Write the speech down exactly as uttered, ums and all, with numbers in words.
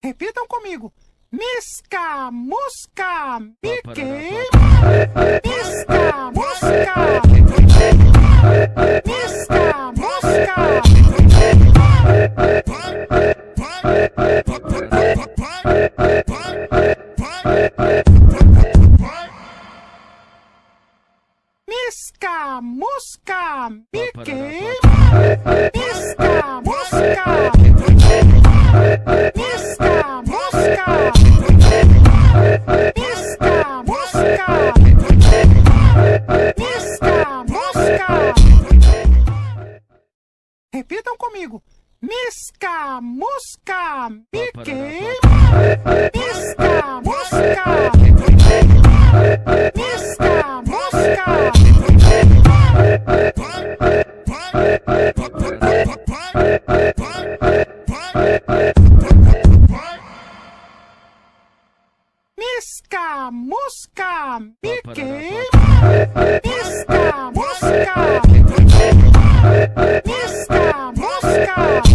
Repitam comigo. Miska, Muska, Mickey. Miska, Muska. Miska, Muska. Miska, Muska, Mickey. Miska, Muska. Miska, Muska. Miska, Muska. Miska, Muska. Repitam comigo. Miska, Muska, Mickey. Miska, Muska. Miska, Muska. Miska, Muska, Mickey. Miska, Muska. Miska, Muska.